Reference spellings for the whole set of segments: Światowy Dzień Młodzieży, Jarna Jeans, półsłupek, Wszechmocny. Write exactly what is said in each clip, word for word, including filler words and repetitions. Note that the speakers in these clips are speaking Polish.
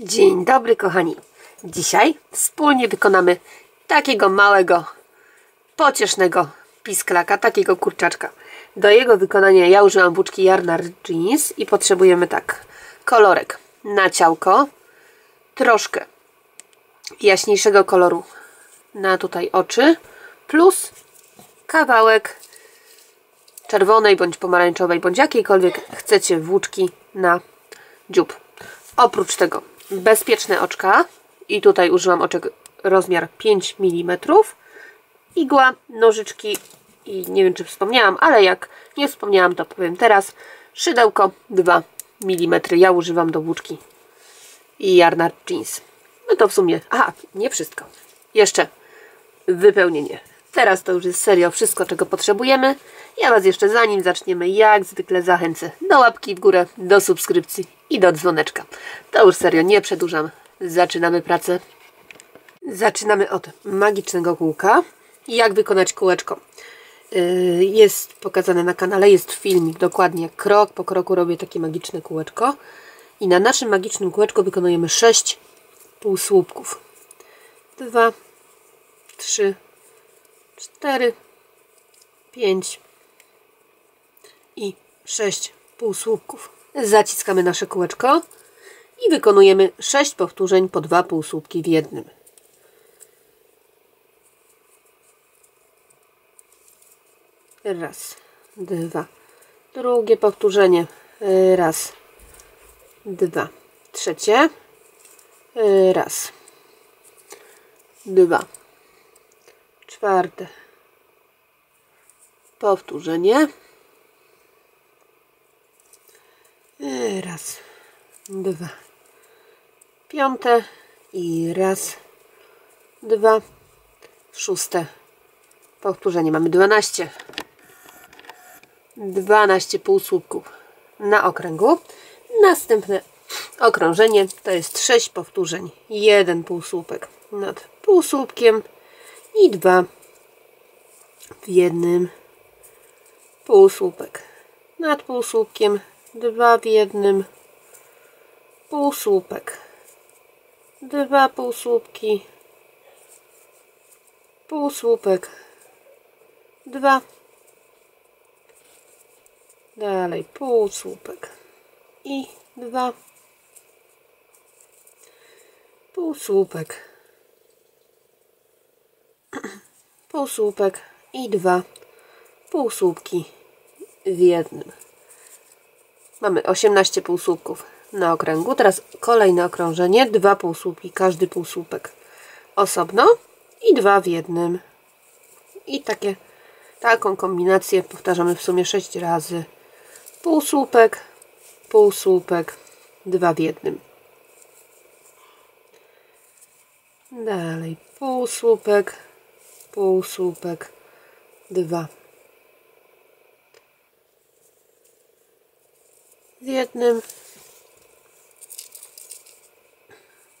Dzień dobry kochani, dzisiaj wspólnie wykonamy takiego małego, pociesznego pisklaka, takiego kurczaczka. Do jego wykonania ja użyłam włóczki Jarna Jeans i potrzebujemy tak: kolorek na ciałko, troszkę jaśniejszego koloru na tutaj oczy, plus kawałek czerwonej bądź pomarańczowej, bądź jakiejkolwiek chcecie włóczki na dziób. Oprócz tego bezpieczne oczka i tutaj użyłam oczek rozmiar pięć milimetrów, igła, nożyczki i nie wiem, czy wspomniałam, ale jak nie wspomniałam, to powiem teraz: szydełko dwa milimetry. Ja używam do włóczki i Jarna Jeans. No to w sumie, aha, nie wszystko, jeszcze wypełnienie. Teraz to już jest serio wszystko, czego potrzebujemy. Ja Was jeszcze, zanim zaczniemy, jak zwykle zachęcę do łapki w górę, do subskrypcji i do dzwoneczka. To już serio, nie przedłużam. Zaczynamy pracę. Zaczynamy od magicznego kółka. Jak wykonać kółeczko? Jest pokazane na kanale, jest filmik, dokładnie krok po kroku robię takie magiczne kółeczko. I na naszym magicznym kółeczku wykonujemy sześć półsłupków. Dwa, trzy, cztery, pięć i sześć półsłupków. Zaciskamy nasze kółeczko i wykonujemy sześć powtórzeń po dwa półsłupki w jednym. Raz, dwa, drugie powtórzenie, raz, dwa, trzecie, raz, dwa, czwarte, powtórzenie, raz, dwa, piąte i raz, dwa, szóste powtórzenie. Mamy dwanaście. dwanaście półsłupków na okręgu. Następne okrążenie to jest sześć powtórzeń. jeden półsłupek nad półsłupkiem i dwa w jednym, półsłupek nad półsłupkiem, dwa w jednym, półsłupek, dwa półsłupki, półsłupek, dwa, dalej półsłupek i dwa, półsłupek, półsłupek i dwa półsłupki w jednym. Mamy osiemnaście półsłupków na okręgu. Teraz kolejne okrążenie, dwa półsłupki, każdy półsłupek osobno i dwa w jednym. I takie, taką kombinację powtarzamy w sumie sześć razy. Półsłupek, półsłupek, dwa w jednym. Dalej półsłupek, półsłupek, dwa w jednym,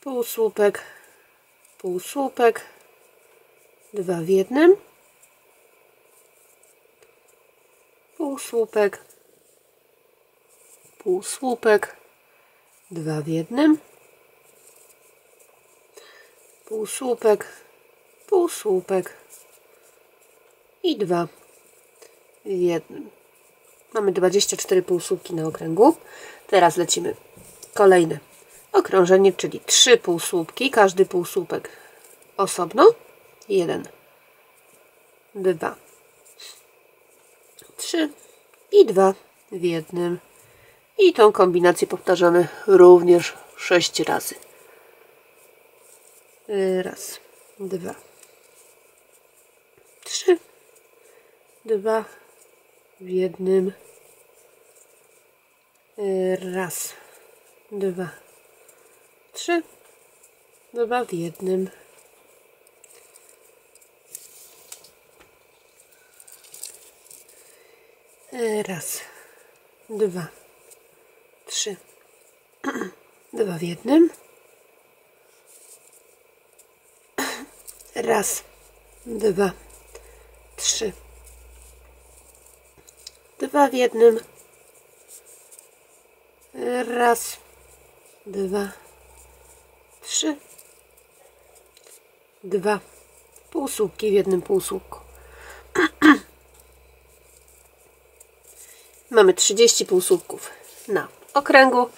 półsłupek, półsłupek, dwa w jednym, półsłupek, półsłupek, dwa w jednym, półsłupek, półsłupek i dwa w jednym. Mamy dwadzieścia cztery półsłupki na okręgu. Teraz lecimy kolejne okrążenie, czyli trzy półsłupki, każdy półsłupek osobno. jeden, dwa, trzy i dwa w jednym. I tą kombinację powtarzamy również sześć razy. Raz, dwa, trzy, dwa w jednym, raz, dwa, trzy, dwa w jednym, raz, dwa, trzy, dwa w jednym, raz, dwa, trzy, dwa w jednym, raz, dwa, trzy, dwa półsłupki w jednym półsłupku. Mamy trzydzieści półsłupków na okręgu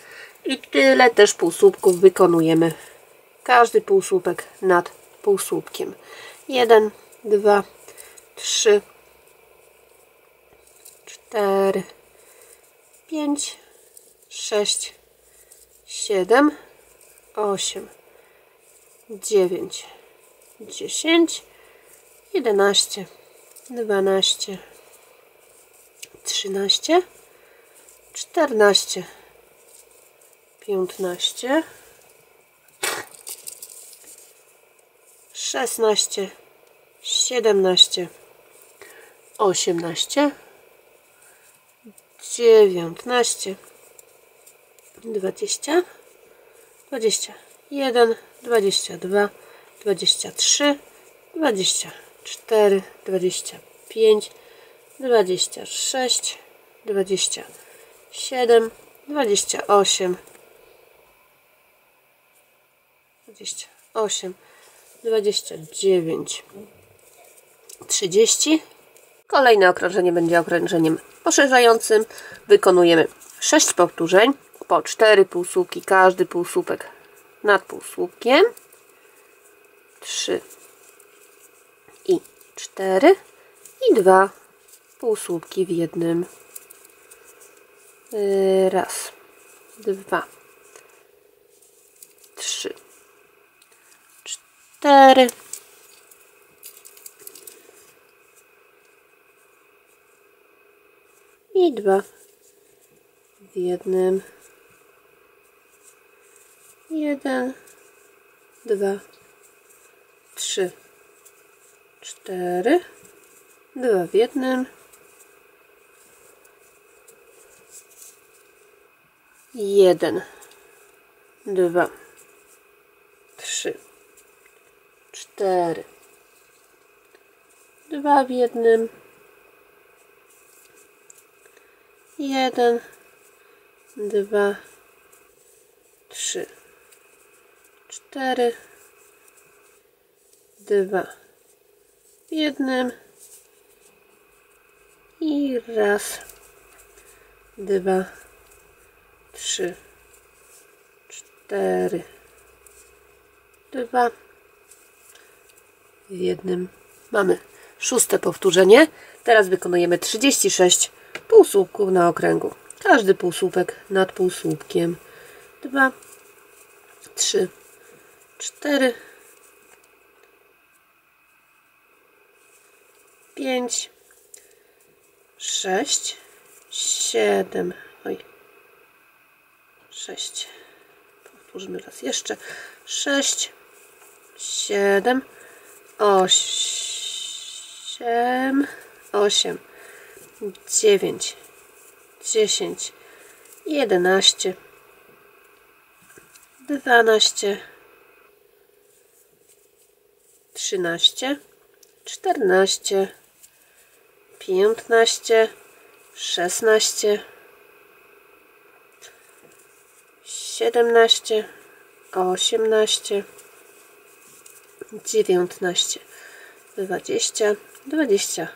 i tyle też półsłupków wykonujemy. Każdy półsłupek nad półsłupkiem. jeden, dwa, trzy, cztery, pięć, sześć, siedem, osiem, dziewięć, dziesięć, jedenaście, dwanaście, trzynaście, czternaście, piętnaście, szesnaście, siedemnaście, osiemnaście, dziewiętnaście, dwadzieścia, dwadzieścia jeden, dwadzieścia dwa, dwadzieścia trzy, dwadzieścia cztery, dwadzieścia pięć, dwadzieścia sześć, dwadzieścia siedem, dwadzieścia osiem, dwadzieścia osiem, dwadzieścia dziewięć, trzydzieści. Kolejne okrążenie będzie okrążeniem poszerzającym. Wykonujemy sześć powtórzeń po cztery półsłupki, każdy półsłupek nad półsłupkiem. trzy i cztery i dwa półsłupki w jednym. Raz, dwa, trzy, cztery, i dwa w jednym. Jeden, dwa, trzy, cztery, dwa w jednym, jeden, dwa, trzy, cztery, dwa w jednym, jeden, dwa, trzy, cztery, dwa w jednym i raz, dwa, trzy, cztery, dwa w jednym. Mamy szóste powtórzenie. Teraz wykonujemy trzydzieści sześć półsłupków na okręgu. Każdy półsłupek nad półsłupkiem. dwa, trzy, cztery, pięć, sześć, siedem, oj, sześć, powtórzmy raz jeszcze, sześć, siedem, osiem, osiem, dziewięć, dziesięć, jedenaście, dwanaście, trzynaście, czternaście, piętnaście, szesnaście, siedemnaście, osiemnaście, dziewiętnaście, dwadzieścia, dwadzieścia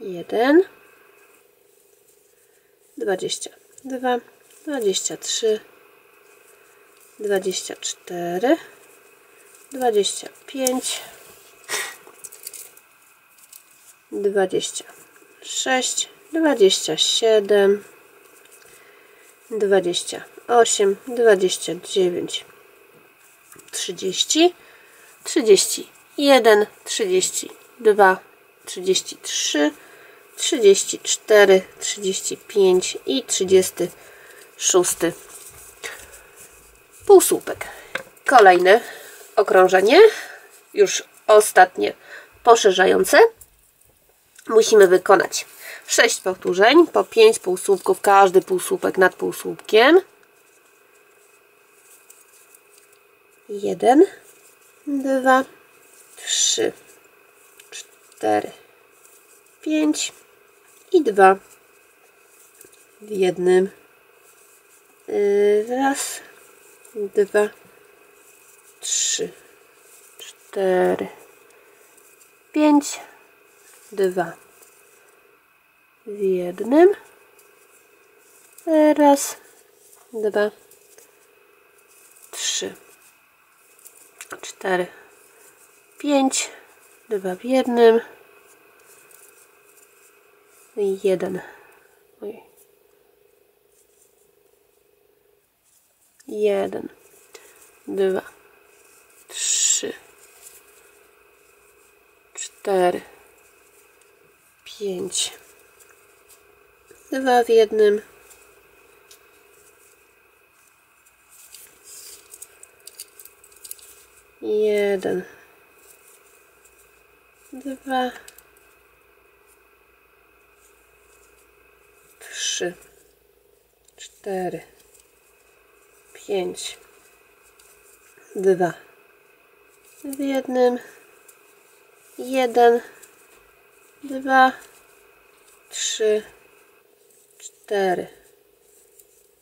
jeden, dwadzieścia dwa, dwadzieścia trzy, dwadzieścia cztery, dwadzieścia pięć, dwadzieścia sześć, dwadzieścia siedem, dwadzieścia osiem, dwadzieścia dziewięć, trzydzieści, trzydzieści jeden, trzydzieści dwa, trzydzieści trzy, trzydzieści cztery, trzydzieści pięć i trzydzieści sześć półsłupek. Kolejne okrążenie, już ostatnie poszerzające. Musimy wykonać sześć powtórzeń po pięć półsłupków, każdy półsłupek nad półsłupkiem. jeden, dwa, trzy, cztery, pięć i dwa w jednym. Raz, dwa, cztery, pięć, dwa w jednym, raz, dwa, trzy, cztery, pięć, dwa w jednym, jeden, jeden, dwa, trzy, cztery, pięć, dwa w jednym, jeden, dwa, trzy, cztery, pięć, dwa w jednym, jeden, dwa, trzy, cztery,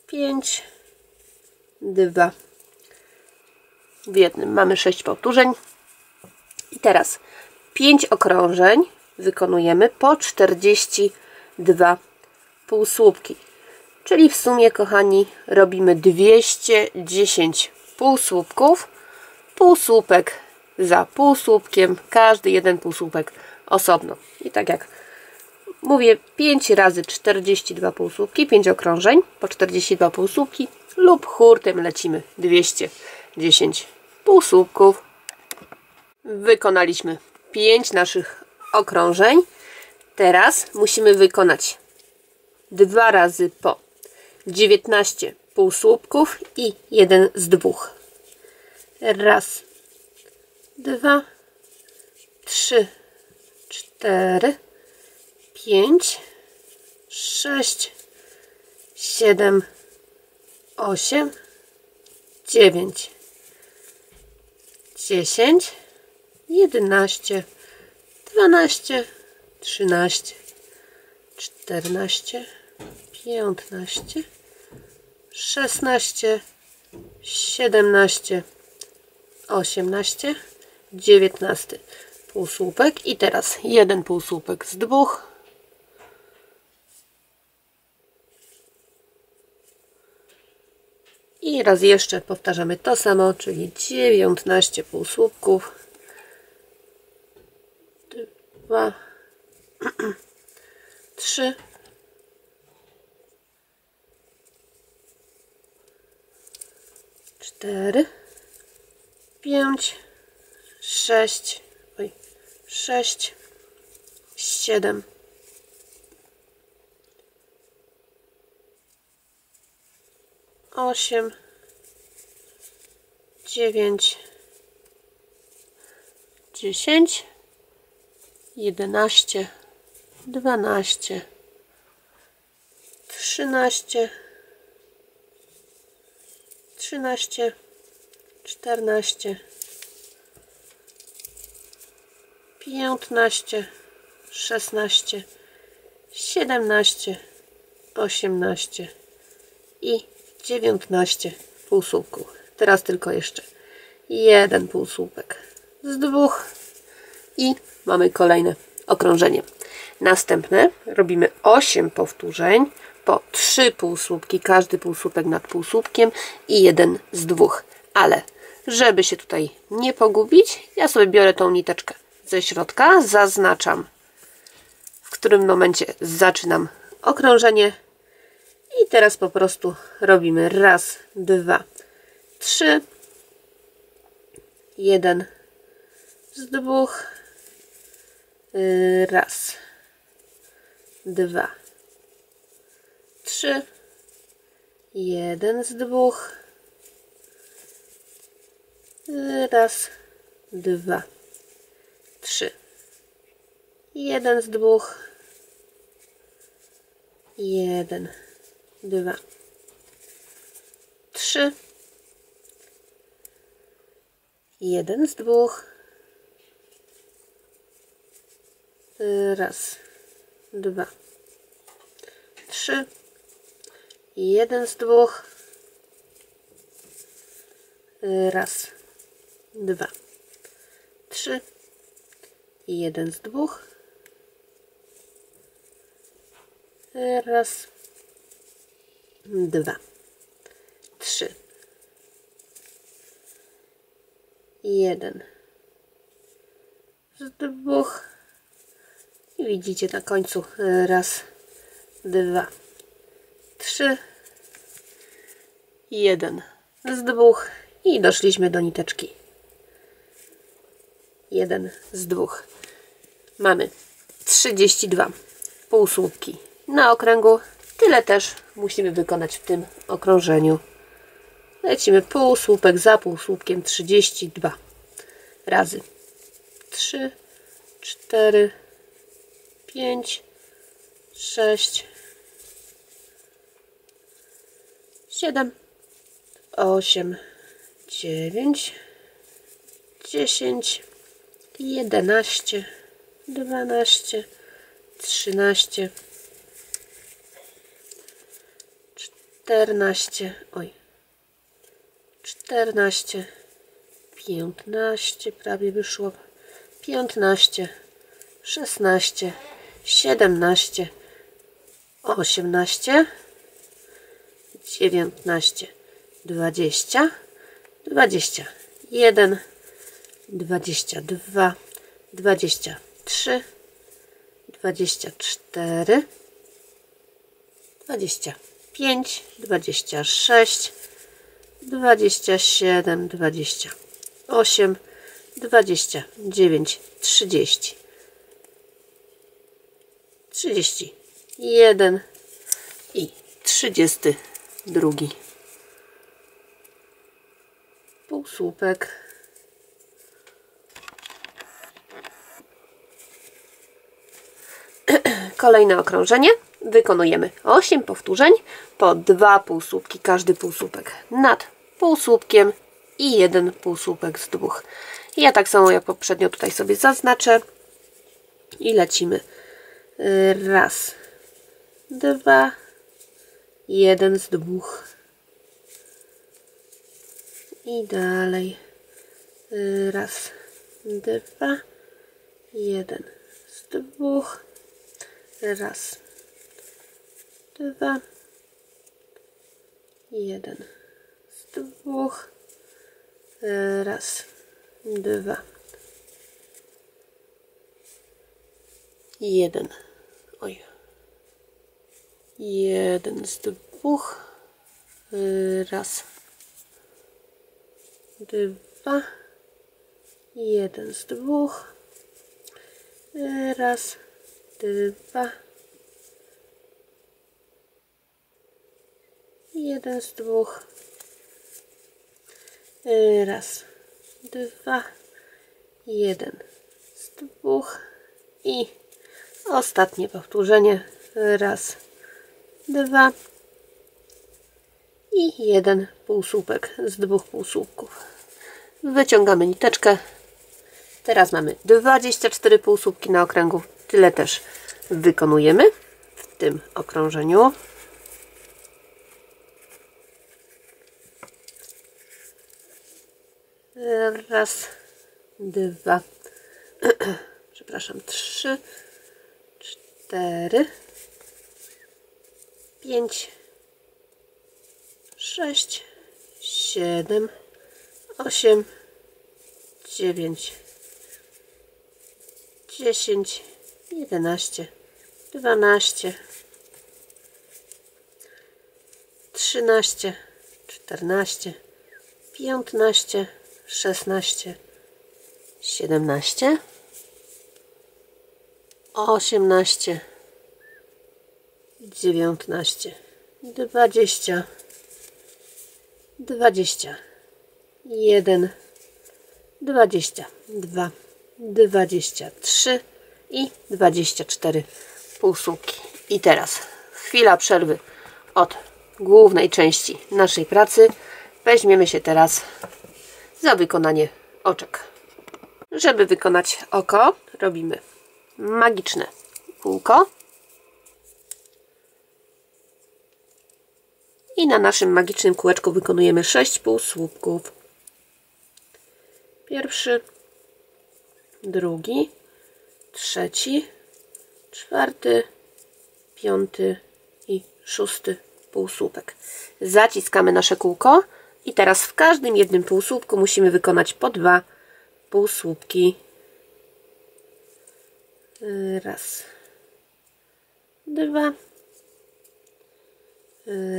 pięć, dwa w jednym. Mamy sześć powtórzeń. I teraz pięć okrążeń wykonujemy po czterdzieści dwa półsłupki. Czyli w sumie, kochani, robimy dwieście dziesięć półsłupków. Półsłupek za półsłupkiem, każdy jeden półsłupek osobno. I tak jak mówię, pięć razy czterdzieści dwa półsłupki, pięć okrążeń po czterdzieści dwa półsłupki lub hurtem lecimy dwieście dziesięć półsłupków. Wykonaliśmy pięć naszych okrążeń. Teraz musimy wykonać dwa razy po dziewiętnaście półsłupków i jeden z dwóch. Raz, dwa, trzy, cztery, pięć, sześć, siedem, osiem, dziewięć, dziesięć, jedenaście, dwanaście, trzynaście, czternaście, piętnaście, szesnaście, siedemnaście, osiemnaście, dziewiętnaście półsłupek i teraz jeden półsłupek z dwóch, i raz jeszcze powtarzamy to samo, czyli dziewiętnaście półsłupków, dwa, trzy, cztery, pięć, sześć, oj, sześć, siedem, osiem, dziewięć, dziesięć, jedenaście, dwanaście, trzynaście, trzynaście, czternaście, piętnaście, szesnaście, siedemnaście, osiemnaście i dziewiętnaście półsłupków. Teraz tylko jeszcze jeden półsłupek z dwóch i mamy kolejne okrążenie. Następne robimy osiem powtórzeń po trzy półsłupki, każdy półsłupek nad półsłupkiem i jeden z dwóch. Ale żeby się tutaj nie pogubić, ja sobie biorę tą niteczkę ze środka, zaznaczam, w którym momencie zaczynam okrążenie i teraz po prostu robimy raz, dwa, trzy, jeden z dwóch, raz, dwa, trzy, jeden z dwóch, raz, dwa, trzy, jeden z dwóch, jeden, dwa, trzy, jeden z dwóch, raz, dwa, trzy, jeden z dwóch, raz, dwa, trzy i jeden z dwóch. Raz, dwa, trzy, jeden z dwóch i widzicie na końcu raz, dwa, trzy, jeden z dwóch i doszliśmy do niteczki. Jeden z dwóch. Mamy trzydzieści dwa półsłupki na okręgu. Tyle też musimy wykonać w tym okrążeniu. Lecimy półsłupek za półsłupkiem, trzydzieści dwa razy trzy, cztery, pięć, sześć, siedem, osiem, dziewięć, dziesięć, jedenaście, dwanaście, trzynaście, czternaście, oj, czternaście, piętnaście, prawie wyszło, piętnaście, szesnaście, siedemnaście, osiemnaście, dziewiętnaście, dwadzieścia, dwadzieścia jeden, dwadzieścia dwa, dwadzieścia trzy, dwadzieścia cztery, dwadzieścia pięć, dwadzieścia sześć, dwadzieścia siedem, dwadzieścia osiem, dwadzieścia dziewięć, trzydzieści, trzydzieści jeden i trzydzieści dwa. Półsłupek. Kolejne okrążenie wykonujemy osiem powtórzeń po dwa półsłupki, każdy półsłupek nad półsłupkiem i jeden półsłupek z dwóch. Ja tak samo jak poprzednio tutaj sobie zaznaczę i lecimy raz, dwa, jeden z dwóch i dalej raz, dwa, jeden z dwóch, raz, dwa, jeden z dwóch, raz, dwa, jeden, oj, jeden z dwóch, raz, dwa, jeden z dwóch, raz, dwa, jeden z dwóch, raz, dwa, jeden z dwóch i ostatnie powtórzenie, raz, dwa i jeden półsłupek z dwóch półsłupków. Wyciągamy niteczkę. Teraz mamy dwadzieścia cztery półsłupki na okręgu. Tyle też wykonujemy w tym okrążeniu. Raz, dwa, przepraszam, trzy, cztery, pięć, sześć, siedem, osiem, dziewięć, dziesięć, jedenaście, dwanaście, trzynaście, czternaście, piętnaście, szesnaście, siedemnaście, osiemnaście, dziewiętnaście, dwadzieścia, dwadzieścia jeden, dwadzieścia dwa, dwadzieścia trzy i dwadzieścia cztery półsłupki. I teraz chwila przerwy od głównej części naszej pracy. Weźmiemy się teraz za wykonanie oczek. Żeby wykonać oko, robimy magiczne kółko i na naszym magicznym kółeczku wykonujemy sześć półsłupków. Pierwszy, drugi, trzeci, czwarty, piąty i szósty półsłupek. Zaciskamy nasze kółko i teraz w każdym jednym półsłupku musimy wykonać po dwa półsłupki. Raz, dwa,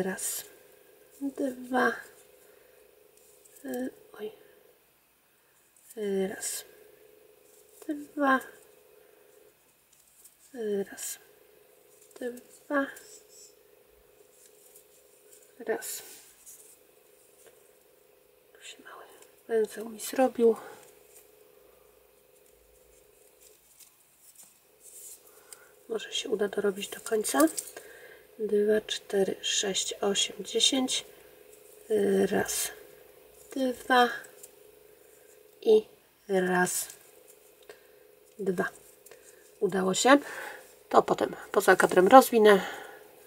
raz, dwa, oj, raz, dwa, raz, dwa, raz. Tu się mały pędzel mi zrobił. Może się uda dorobić do końca. Dwa, cztery, sześć, osiem, dziesięć. Raz, dwa i raz, dwa. Udało się. To potem poza kadrem rozwinę.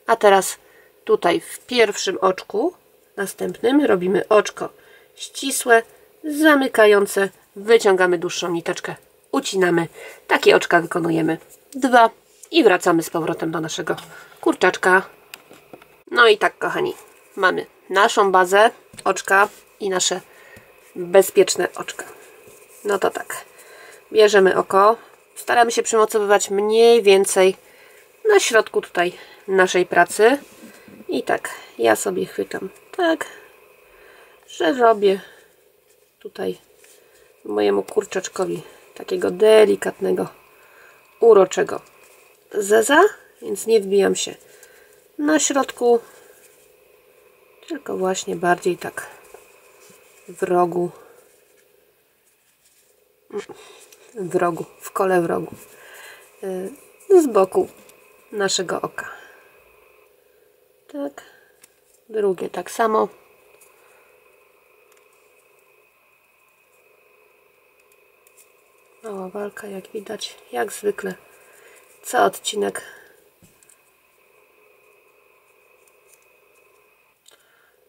A teraz tutaj w pierwszym oczku, następnym, robimy oczko ścisłe, zamykające, wyciągamy dłuższą niteczkę, ucinamy. Takie oczka wykonujemy dwa i wracamy z powrotem do naszego kurczaczka. No i tak, kochani, mamy naszą bazę, oczka i nasze bezpieczne oczka. No to tak, bierzemy oko, staramy się przymocowywać mniej więcej na środku tutaj naszej pracy. I tak, ja sobie chwytam tak, że robię tutaj mojemu kurczaczkowi takiego delikatnego, uroczego zeza, więc nie wbijam się na środku, tylko właśnie bardziej tak w rogu, w rogu, w kole w rogu, z boku naszego oka. Tak, drugie tak samo. Mała walka, jak widać, jak zwykle, co odcinek.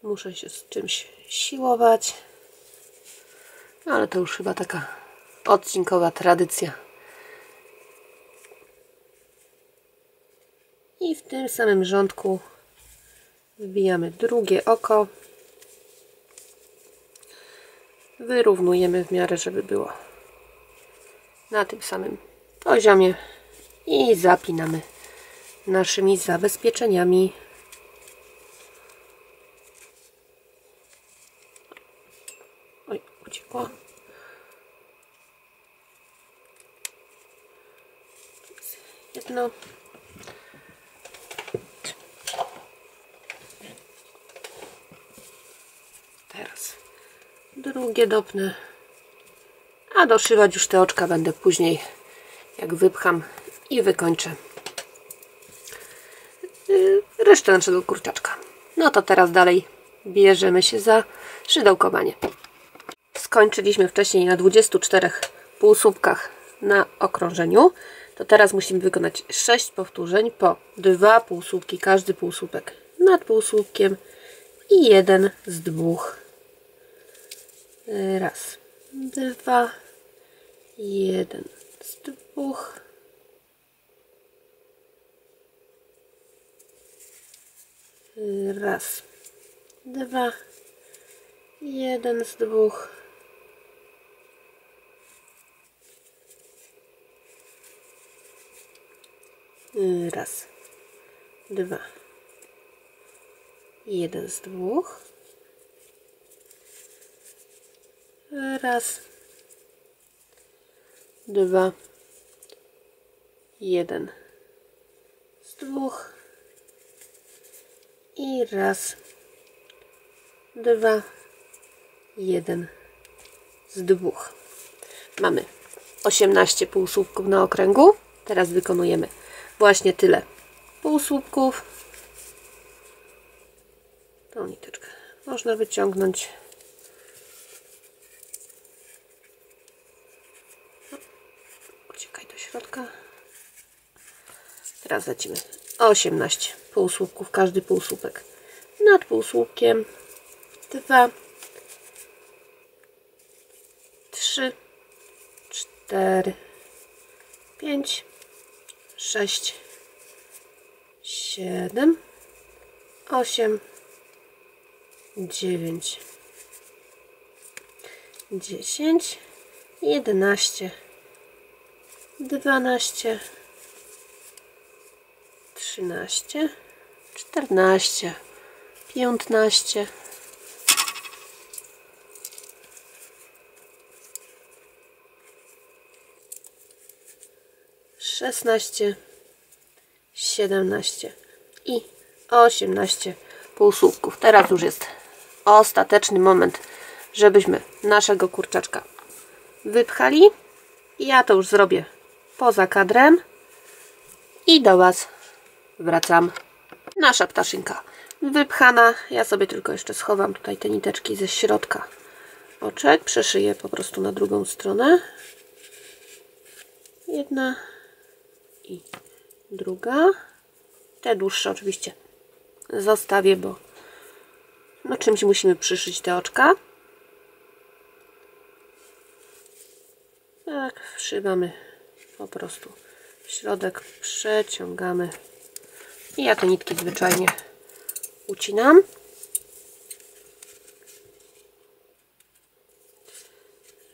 Muszę się z czymś siłować, ale to już chyba taka odcinkowa tradycja. I w tym samym rządku wbijamy drugie oko, wyrównujemy w miarę, żeby było na tym samym poziomie i zapinamy naszymi zabezpieczeniami. Oj, uciekło. Jedno. Drugie dopnę, a doszywać już te oczka będę później, jak wypcham i wykończę resztę naszego kurczaczka. No to teraz dalej bierzemy się za szydełkowanie. Skończyliśmy wcześniej na dwudziestu czterech półsłupkach na okrążeniu, to teraz musimy wykonać sześć powtórzeń po dwa półsłupki, każdy półsłupek nad półsłupkiem i jeden z dwóch. Raz, dwa, jeden z dwóch, raz, dwa, jeden z dwóch, raz, dwa, jeden z dwóch. Raz, dwa, jeden z dwóch i raz, dwa, jeden z dwóch. Mamy osiemnaście półsłupków na okręgu. Teraz wykonujemy właśnie tyle półsłupków. Tą niteczkę można wyciągnąć. Teraz lecimy osiemnaście półsłupków, każdy półsłupek nad półsłupkiem, dwa, trzy, cztery, pięć, sześć, siedem, osiem, dziewięć, dziesięć, jedenaście, dwanaście, trzynaście, czternaście, piętnaście, szesnaście, siedemnaście i osiemnaście półsłupków. Teraz już jest ostateczny moment, żebyśmy naszego kurczaczka wypchali. Ja to już zrobię poza kadrem i do Was wracam. Nasza ptaszynka wypchana. Ja sobie tylko jeszcze schowam tutaj te niteczki ze środka oczek, przeszyję po prostu na drugą stronę. Jedna i druga. Te dłuższe oczywiście zostawię, bo no czymś musimy przyszyć te oczka. Tak, wszywamy po prostu w środek, przeciągamy i ja te nitki zwyczajnie ucinam.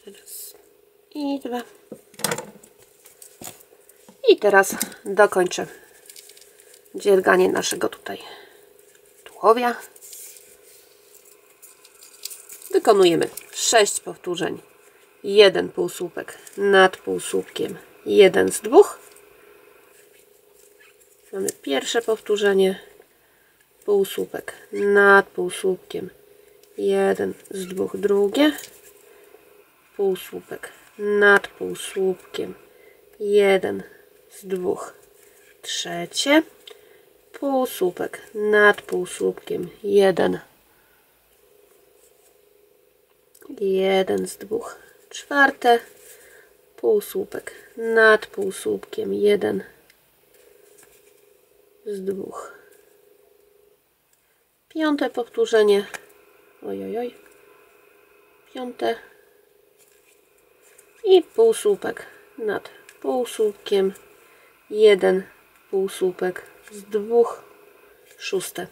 Raz i dwa. I teraz dokończę dzierganie naszego tutaj tułowia. Wykonujemy sześć powtórzeń. Jeden półsłupek nad półsłupkiem, jeden z dwóch. Mamy pierwsze powtórzenie. Półsłupek nad półsłupkiem, jeden z dwóch, drugie. Półsłupek nad półsłupkiem, jeden z dwóch, trzecie. Półsłupek nad półsłupkiem, jeden. Jeden z dwóch, czwarte. Półsłupek nad półsłupkiem, jeden z dwóch. Piąte powtórzenie. Oj, oj, oj. Piąte. I półsłupek nad półsłupkiem, jeden półsłupek z dwóch. Szóste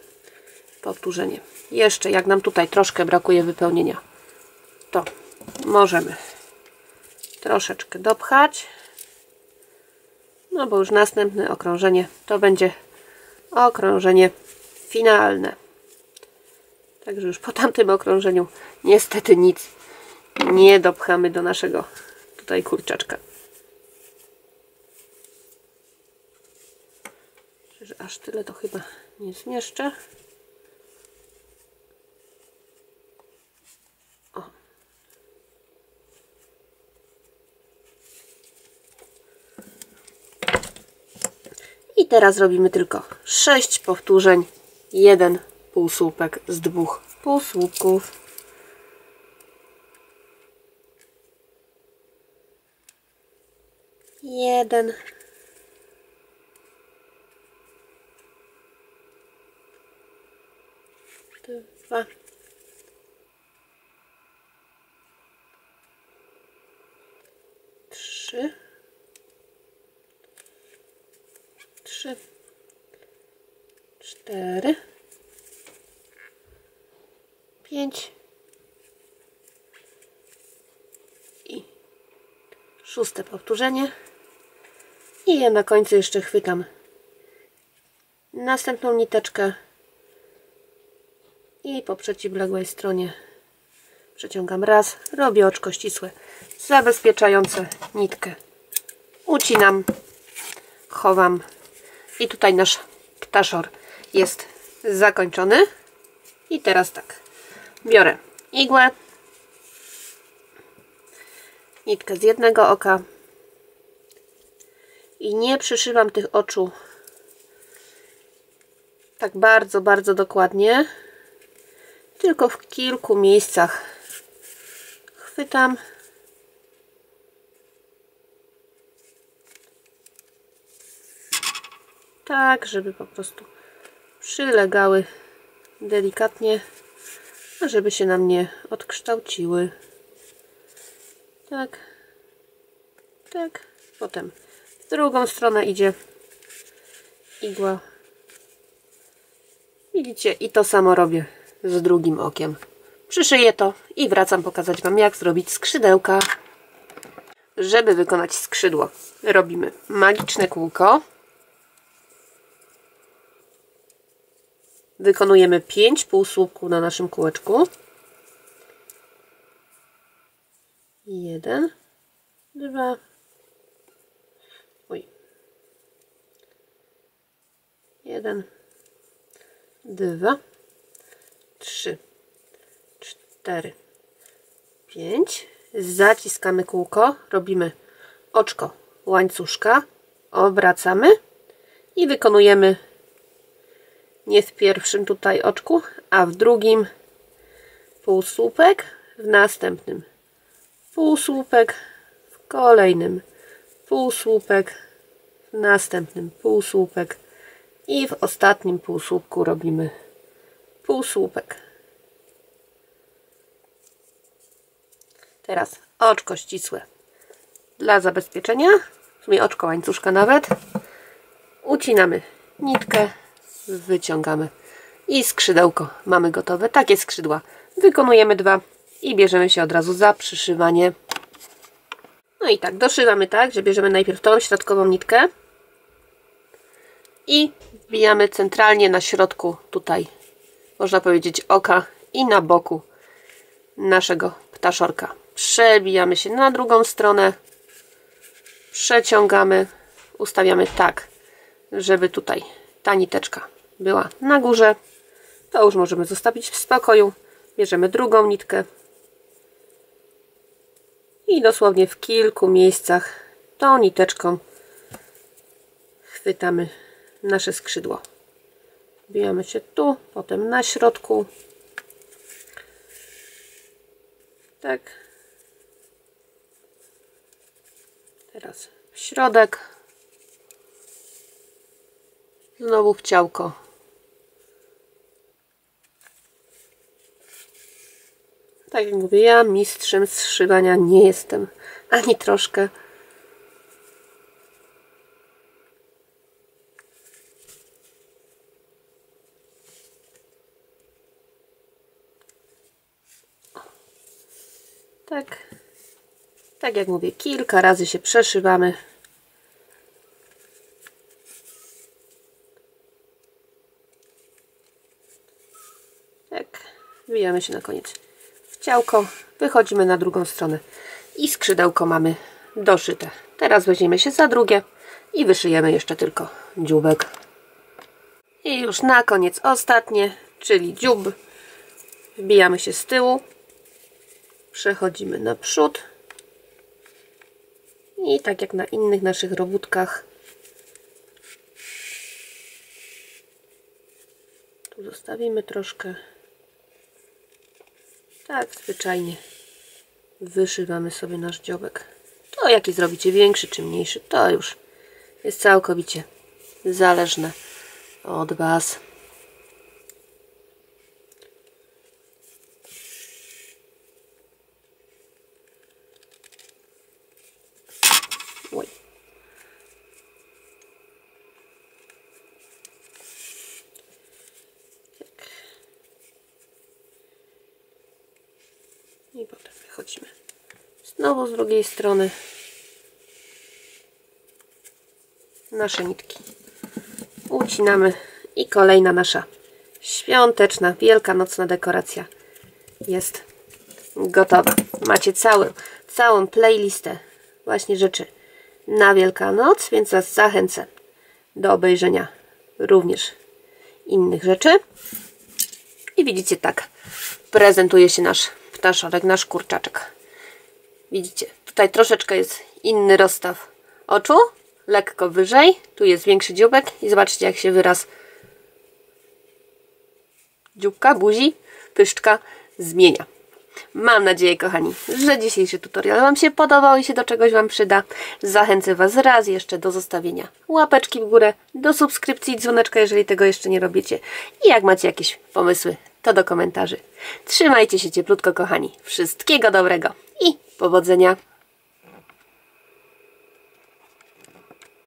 powtórzenie. Jeszcze jak nam tutaj troszkę brakuje wypełnienia, to możemy troszeczkę dopchać, no bo już następne okrążenie to będzie okrążenie finalne. Także już po tamtym okrążeniu niestety nic nie dopchamy do naszego tutaj kurczaczka. Że aż tyle to chyba nie zmieszczę. O. I teraz robimy tylko sześć powtórzeń, jeden półsłupek z dwóch półsłupków. Jeden. Dwa. Trzy. Trzy. Cztery. Pięć. I szóste powtórzenie. I ja na końcu jeszcze chwytam następną niteczkę i po przeciwległej stronie przeciągam raz, robię oczko ścisłe zabezpieczające nitkę, ucinam, chowam i tutaj nasz ptaszor jest zakończony. I teraz tak, biorę igłę, nitkę z jednego oka i nie przyszywam tych oczu tak bardzo, bardzo dokładnie, tylko w kilku miejscach chwytam tak, żeby po prostu przylegały delikatnie, żeby się nam nie odkształciły. Tak, tak, potem w drugą stronę idzie igła. Widzicie? I to samo robię z drugim okiem. Przyszyję to i wracam pokazać Wam, jak zrobić skrzydełka. Żeby wykonać skrzydło, robimy magiczne kółko. Wykonujemy pięć półsłupków na naszym kółeczku. Jeden, dwa, oj, jeden, dwa, trzy, cztery, pięć. Zaciskamy kółko, robimy oczko łańcuszka, obracamy i wykonujemy nie w pierwszym tutaj oczku, a w drugim półsłupek, w następnym półsłupek, w kolejnym półsłupek, w następnym półsłupek i w ostatnim półsłupku robimy półsłupek. Teraz oczko ścisłe dla zabezpieczenia, w sumie oczko łańcuszka nawet, ucinamy nitkę, wyciągamy i skrzydełko mamy gotowe. Takie skrzydła wykonujemy dwa i bierzemy się od razu za przyszywanie. No i tak, doszywamy tak, że bierzemy najpierw tą środkową nitkę i wbijamy centralnie na środku tutaj, można powiedzieć, oka i na boku naszego ptaszorka. Przebijamy się na drugą stronę, przeciągamy, ustawiamy tak, żeby tutaj ta niteczka była na górze. To już możemy zostawić w spokoju. Bierzemy drugą nitkę i dosłownie w kilku miejscach tą niteczką chwytamy nasze skrzydło. Wbijamy się tu, potem na środku. Tak. Teraz w środek. Znowu w ciałko. Tak jak mówię, ja mistrzem zszywania nie jestem. Ani troszkę. Tak, tak jak mówię, kilka razy się przeszywamy. Tak, wbijamy się na koniec w ciałko, wychodzimy na drugą stronę i skrzydełko mamy doszyte. Teraz weźmiemy się za drugie i wyszyjemy jeszcze tylko dzióbek. I już na koniec ostatnie, czyli dziób. Wbijamy się z tyłu. Przechodzimy na przód i tak jak na innych naszych robótkach, tu zostawimy troszkę, tak zwyczajnie wyszywamy sobie nasz dziobek. To jaki zrobicie, większy czy mniejszy, to już jest całkowicie zależne od Was. I potem wychodzimy znowu z drugiej strony. Nasze nitki ucinamy i kolejna nasza świąteczna, wielkanocna dekoracja jest gotowa. Macie całą, całą playlistę właśnie rzeczy na Wielkanoc, więc Was zachęcę do obejrzenia również innych rzeczy. I widzicie, tak prezentuje się nasz ptaszorek, nasz kurczaczek. Widzicie, tutaj troszeczkę jest inny rozstaw oczu, lekko wyżej, tu jest większy dzióbek i zobaczcie, jak się wyraz dzióbka, buzi, pyszczka zmienia. Mam nadzieję, kochani, że dzisiejszy tutorial Wam się podobał i się do czegoś Wam przyda. Zachęcę Was raz jeszcze do zostawienia łapeczki w górę, do subskrypcji i dzwoneczka, jeżeli tego jeszcze nie robicie. I jak macie jakieś pomysły, to do komentarzy. Trzymajcie się cieplutko, kochani. Wszystkiego dobrego i powodzenia.